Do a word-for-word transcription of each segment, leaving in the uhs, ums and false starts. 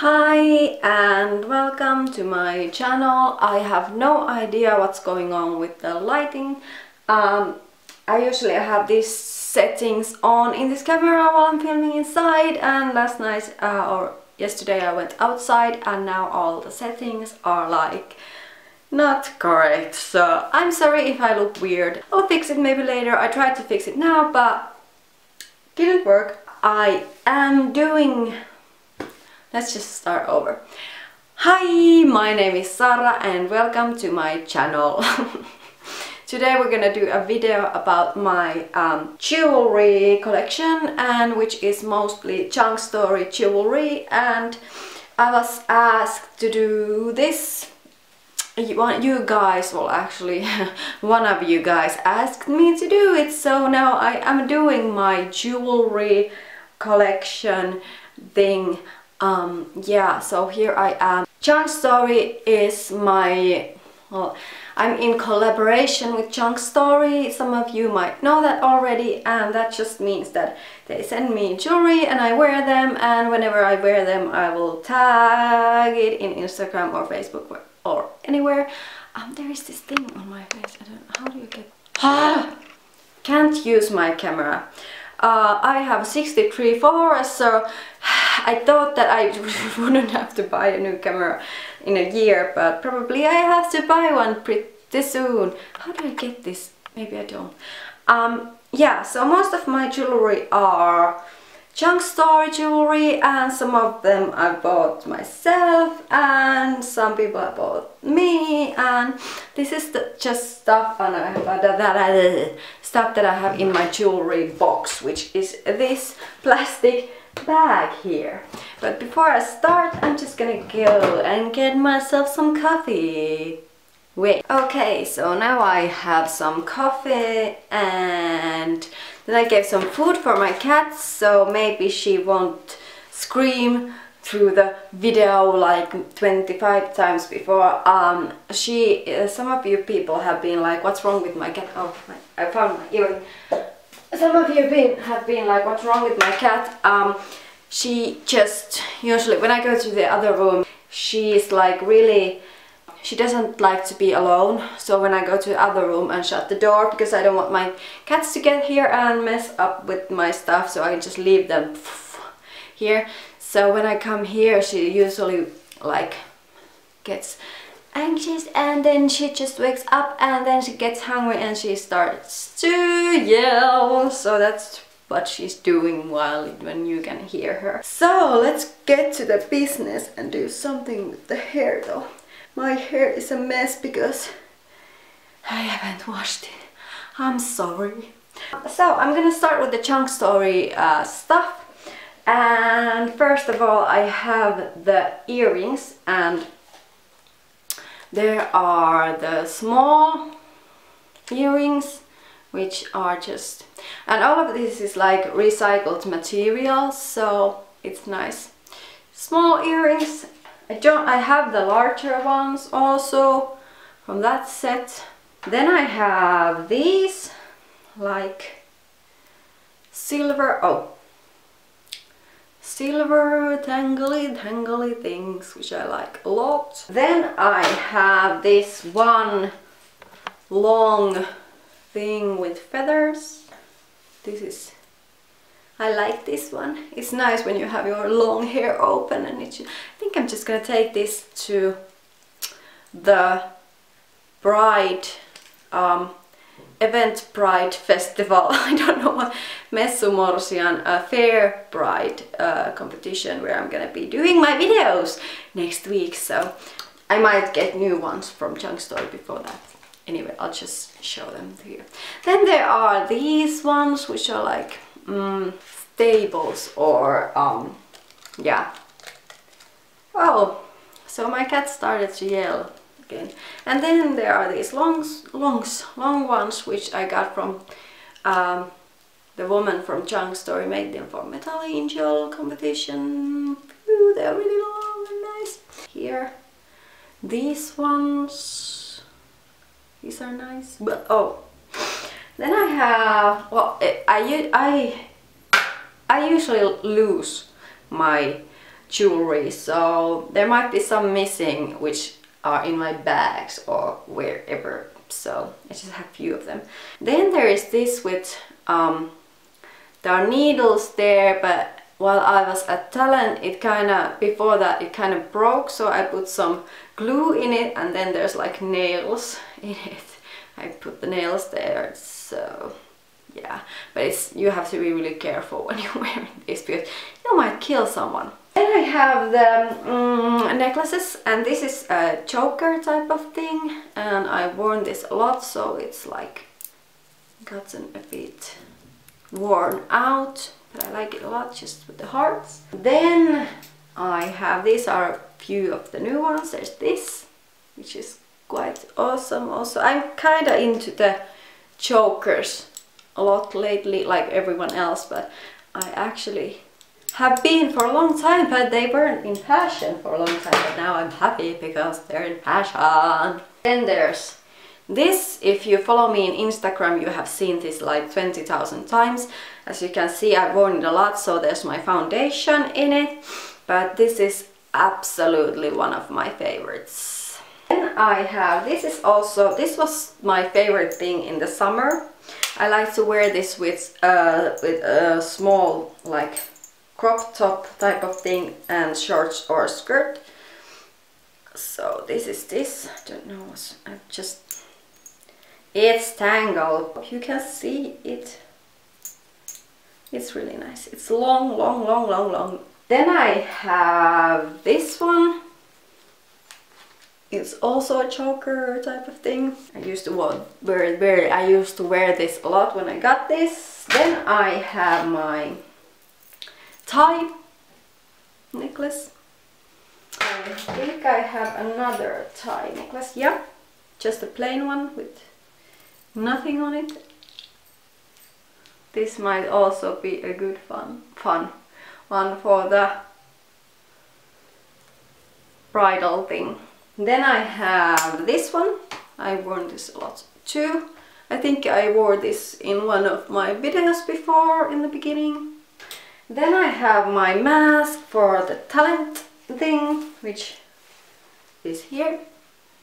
Hi and welcome to my channel. I have no idea what's going on with the lighting. Um, I usually have these settings on in this camera while I'm filming inside, and last night uh, or yesterday I went outside and now all the settings are like not correct. So I'm sorry if I look weird. I'll fix it maybe later. I tried to fix it now but didn't work. I am doing... Let's just start over. Hi, my name is Sara and welcome to my channel. Today we're gonna do a video about my um, jewelry collection, and which is mostly Junkstory jewelry, and I was asked to do this. You guys, well actually one of you guys asked me to do it, so now I am doing my jewelry collection thing. Um, yeah, so here I am. Junkstory is my... Well, I'm in collaboration with Junkstory. Some of you might know that already, and that just means that they send me jewelry and I wear them, and whenever I wear them I will tag it in Instagram or Facebook or anywhere. Um, there is this thing on my face. I don't know. How do you get... Ah! Can't use my camera. Uh, I have sixty-three followers, so I thought that I wouldn't have to buy a new camera in a year, but probably I have to buy one pretty soon. How do I get this? Maybe I don't. Um, yeah, so most of my jewelry are Junkstory jewelry, and some of them I bought myself and some people I bought me, and this is the, just stuff and I have that, that I, stuff that I have in my jewelry box, which is this plastic bag here. But before I start, I'm just gonna go and get myself some coffee. Wait. Okay, so now I have some coffee, and then I gave some food for my cat, so maybe she won't scream through the video like twenty-five times before. Um, she, uh, some of you people have been like, what's wrong with my cat? Oh, I found my earring. Some of you been, have been like, what's wrong with my cat? Um, she just, usually when I go to the other room, she's like really... She doesn't like to be alone, so when I go to the other room and shut the door, because I don't want my cats to get here and mess up with my stuff, so I can just leave them here. So when I come here, she usually like gets anxious, and then she just wakes up and then she gets hungry and she starts to yell. So that's what she's doing while when you can hear her. So let's get to the business and do something with the hair though. My hair is a mess because I haven't washed it. I'm sorry. So I'm gonna start with the Junkstory uh, stuff. And first of all, I have the earrings, and there are the small earrings, which are just... And all of this is like recycled material, so it's nice. Small earrings. I don't, I have the larger ones also from that set. Then I have these like silver, oh, silver tangly tangly things, which I like a lot. Then I have this one long thing with feathers. This is... I like this one. It's nice when you have your long hair open, and it should, I think I'm just gonna take this to the bride um, event bride festival. I don't know what Messu Morsian uh, fair bride uh, competition, where I'm gonna be doing my videos next week. So I might get new ones from Junkstory before that. Anyway, I'll just show them to you. Then there are these ones which are like... Mm, stables or um yeah. Oh, so my cat started to yell again. And then there are these longs longs long ones which I got from um the woman from Junkstory, made them for Metal Angel competition. Ooh, they're really long and nice. Here these ones, these are nice, but oh. Then I have, well, I, I, I usually lose my jewelry, so there might be some missing which are in my bags or wherever, so I just have a few of them. Then there is this with um, there are needles there, but while I was at Talon, it kind of, before that, it kind of broke, so I put some glue in it, and then there's like nails in it. I put the nails there, so yeah. But it's, you have to be really careful when you're wearing this because you might kill someone. Then I have the um, necklaces, and this is a choker type of thing, and I've worn this a lot, so it's like gotten a bit worn out. But I like it a lot, just with the hearts. Then I have, these are a few of the new ones. There's this, which is quite awesome also. I'm kind of into the chokers a lot lately, like everyone else, but I actually have been for a long time, but they weren't in fashion for a long time, but now I'm happy because they're in fashion. Then there's this. If you follow me on Instagram, you have seen this like twenty thousand times. As you can see, I've worn it a lot, so there's my foundation in it. But this is absolutely one of my favorites. Then I have, this is also, this was my favorite thing in the summer. I like to wear this with, uh, with a small like crop top type of thing and shorts or a skirt. So this is this, I don't know, I've just... It's tangled. You can see it. It's really nice. It's long, long, long, long, long. Then I have this one. It's also a choker type of thing. I used to wear it very. I used to wear this a lot when I got this. Then I have my tie necklace. I think I have another tie necklace. Yeah, just a plain one with nothing on it. This might also be a good fun fun one for the bridal thing. Then I have this one. I've worn this a lot too. I think I wore this in one of my videos before in the beginning. Then I have my mask for the talent thing, which is here.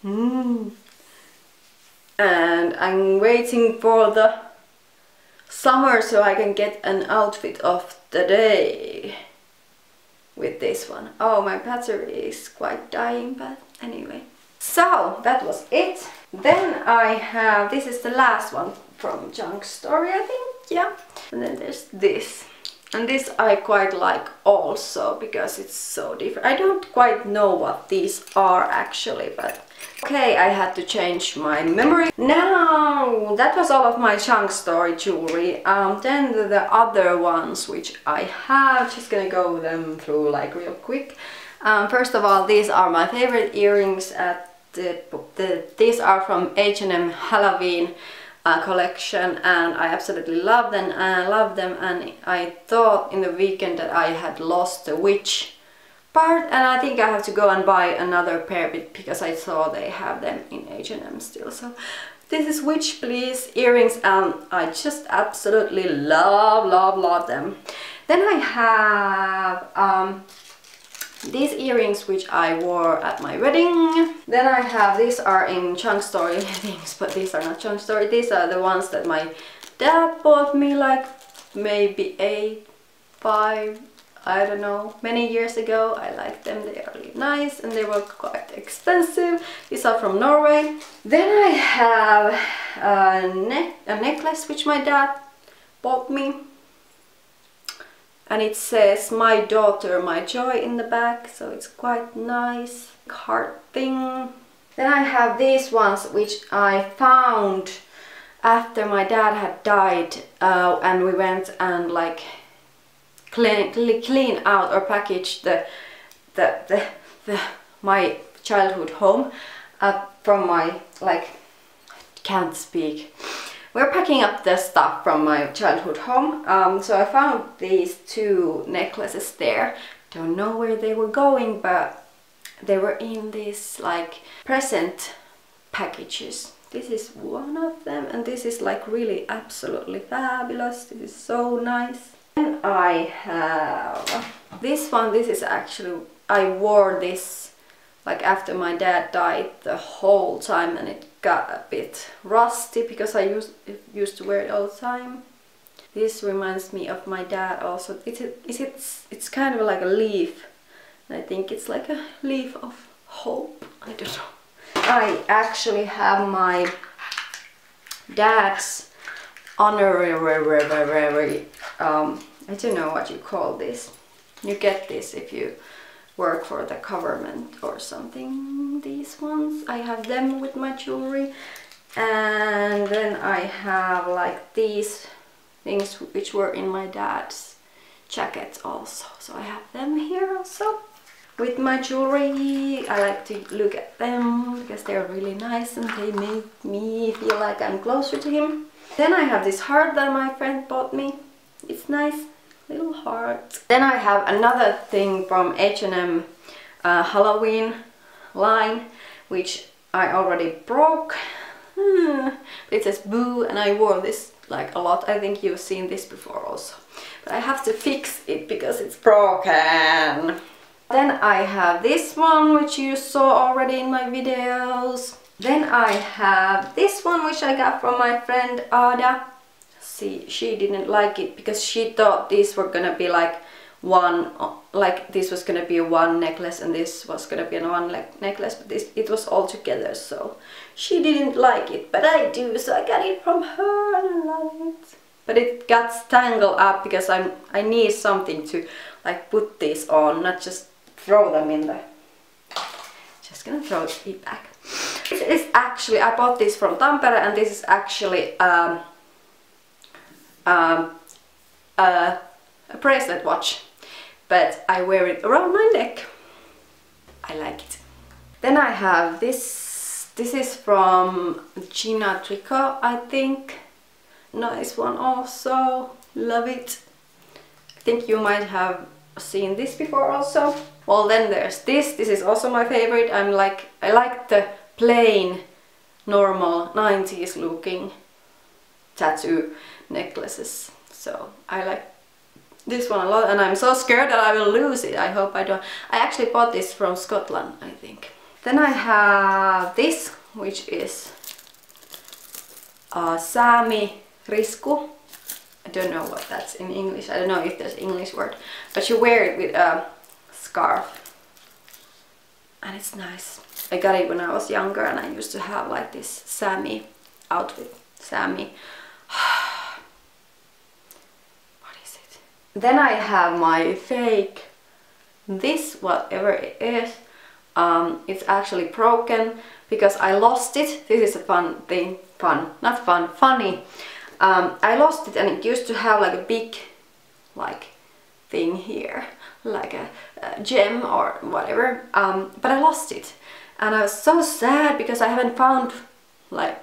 Mm. And I'm waiting for the summer so I can get an outfit of the day with this one. Oh, my battery is quite dying, but anyway. So that was it. Then I have, this is the last one from Junkstory, I think, yeah. And then there's this. And this I quite like also because it's so different. I don't quite know what these are actually, but okay, I had to change my memory. Now, that was all of my Junkstory jewelry. Um, then the other ones which I have, just gonna go them through like real quick. Um, first of all, these are my favorite earrings at the, the these are from H and M Halloween Uh, collection, and I absolutely love them and I love them and I thought in the weekend that I had lost the witch part, and I think I have to go and buy another pair because I saw they have them in H and M still. So this is Witch Please earrings, and I just absolutely love love love them. Then I have um, these earrings which I wore at my wedding. Then I have, these are in Junkstory things, but these are not Junkstory. These are the ones that my dad bought me like maybe eight, five, I don't know, many years ago. I like them, they are really nice and they were quite expensive. These are from Norway. Then I have a, ne a necklace which my dad bought me. And it says, my daughter, my joy in the back, so it's quite nice heart thing. Then I have these ones, which I found after my dad had died, uh, and we went and like clean, clean out or package the, the, the, the, my childhood home uh, from my, like, can't speak. We're packing up the stuff from my childhood home, um, so I found these two necklaces there. Don't know where they were going, but they were in these like present packages. This is one of them, and this is like really absolutely fabulous. This is so nice. And I have This one, this is actually, I wore this like after my dad died the whole time, and it got a bit rusty because I used, used to wear it all the time. This reminds me of my dad also. It's, it's, it's, it's kind of like a leaf. I think it's like a leaf of hope. I don't know. I actually have my dad's honorary, um, I don't know what you call this. You get this if you work for the government or something. These ones, I have them with my jewelry. And then I have like these things which were in my dad's jackets also. So I have them here also. With my jewelry, I like to look at them because they're really nice and they make me feel like I'm closer to him. Then I have this heart that my friend bought me. It's nice, little heart. Then I have another thing from H and M uh, Halloween line, which I already broke. It says boo, and I wore this like a lot. I think you've seen this before also. But I have to fix it because it's broken. Then I have this one, which you saw already in my videos. Then I have this one, which I got from my friend Ada. See, she didn't like it because she thought these were gonna be like one, like this was gonna be one necklace and this was gonna be one necklace, but this, it was all together, so she didn't like it, but I do, so I got it from her and I love it. But it got tangled up because I'm, I need something to like put this on, not just throw them in there. Just gonna throw it back. This is actually, I bought this from Tampere, and this is actually um, um, uh, a bracelet watch. But I wear it around my neck. I like it. Then I have this, this is from Gina Tricot, I think. Nice one also, love it. I think you might have seen this before also. Well, then there's this, this is also my favorite. I'm like, I like the plain, normal nineties looking tattoo necklaces. So I like this one a lot, and I'm so scared that I will lose it. I hope I don't. I actually bought this from Scotland, I think. Then I have this, which is uh, Sámi Risku. I don't know what that's in English. I don't know if there's an English word, but you wear it with a scarf and it's nice. I got it when I was younger, and I used to have like this Sámi outfit. Sámi. What is it? Then I have my fake, this whatever it is. Um, it's actually broken because I lost it. This is a fun thing. Fun. Not fun. Funny. Um, I lost it, and it used to have like a big like thing here, like a, a gem or whatever, um, but I lost it, and I was so sad because I haven't found like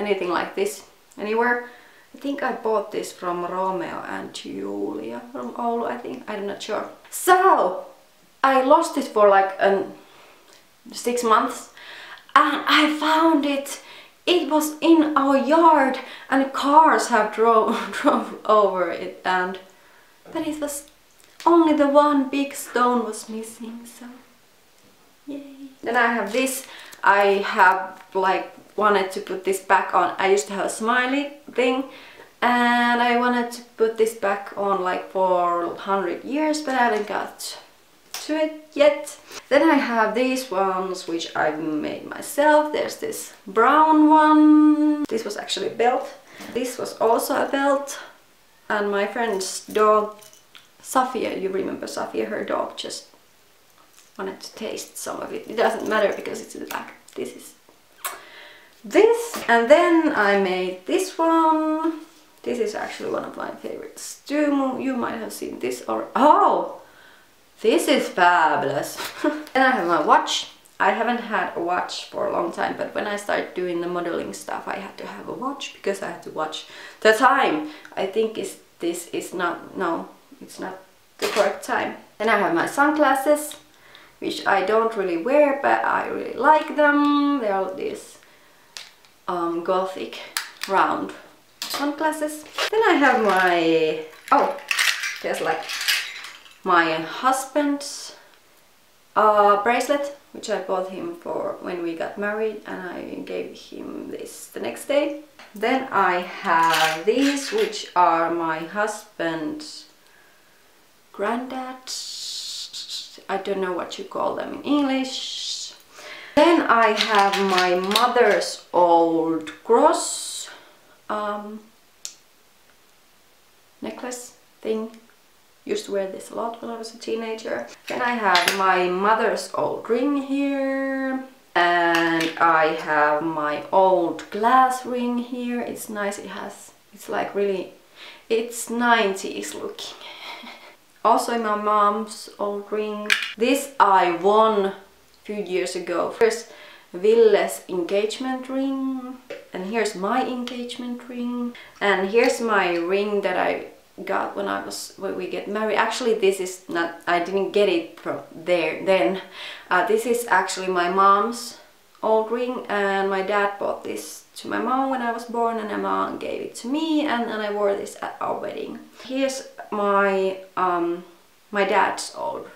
anything like this anywhere. I think I bought this from Romeo and Julia from Oulu, I think, I'm not sure. So I lost it for like an six months and I found it. It was in our yard, and cars have drove, drove over it, and but it was only the one big stone was missing, so yay. Then I have this. I have like wanted to put this back on. I used to have a smiley thing, and I wanted to put this back on like for one hundred years, but I haven't got to it yet. Then I have these ones which I've made myself. There's this brown one. This was actually a belt. This was also a belt. And my friend's dog, Sofia, you remember Sofia, her dog just wanted to taste some of it. It doesn't matter because it's in the back. This is this. And then I made this one. This is actually one of my favorites too. You might have seen this or... Oh! This is fabulous. And I have my watch. I haven't had a watch for a long time, but when I started doing the modeling stuff, I had to have a watch because I had to watch the time. I think is this is not, no, it's not the correct time. Then I have my sunglasses, which I don't really wear, but I really like them. They are these um, gothic round sunglasses. Then I have my, oh, there's like my husband's uh, bracelet, which I bought him for when we got married, and I gave him this the next day. Then I have these, which are my husband's granddad's, I don't know what you call them in English. Then I have my mother's old cross um, necklace thing. Used to wear this a lot when I was a teenager. Then I have my mother's old ring here. And I have my old glass ring here. It's nice, it has, it's like really, it's nineties looking. Also my mom's old ring. This I won a few years ago. Here's Ville's engagement ring. And here's my engagement ring. And here's my ring that I got when I was, when we get married. Actually this is not, I didn't get it from there then. Uh, this is actually my mom's old ring, and my dad bought this to my mom when I was born, and my mom gave it to me, and, and I wore this at our wedding. Here's my um, my dad's old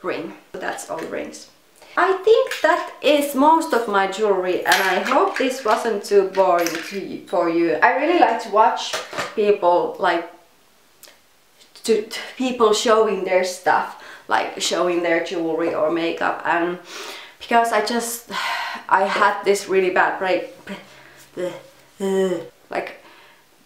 ring. That's all rings. I think that is most of my jewelry, and I hope this wasn't too boring to you, for you. I really like to watch people like to, to people showing their stuff, like showing their jewelry or makeup, and because I just I had this really bad break, like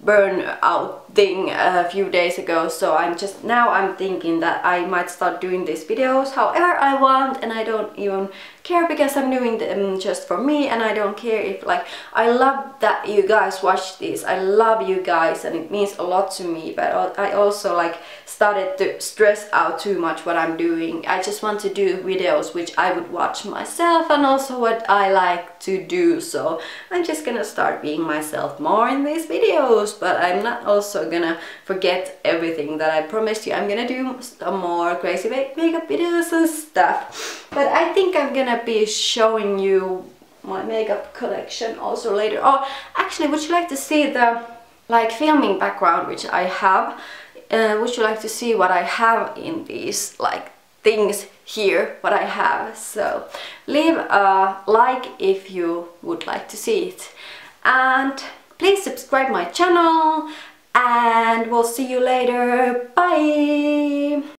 burnout thing a few days ago, so I'm just now I'm thinking that I might start doing these videos however I want, and I don't even care because I'm doing them just for me, and I don't care if like I love that you guys watch this, I love you guys and it means a lot to me, but I also like started to stress out too much what I'm doing. I just want to do videos which I would watch myself and also what I like to do, so I'm just gonna start being myself more in these videos. But I'm not also gonna forget everything that I promised you. I'm gonna do some more crazy makeup videos and stuff. But I think I'm gonna be showing you my makeup collection also later. Oh, actually, would you like to see the like filming background which I have? Uh, would you like to see what I have in these like things here? What I have. So leave a like if you would like to see it. And please subscribe my channel, and we'll see you later. Bye!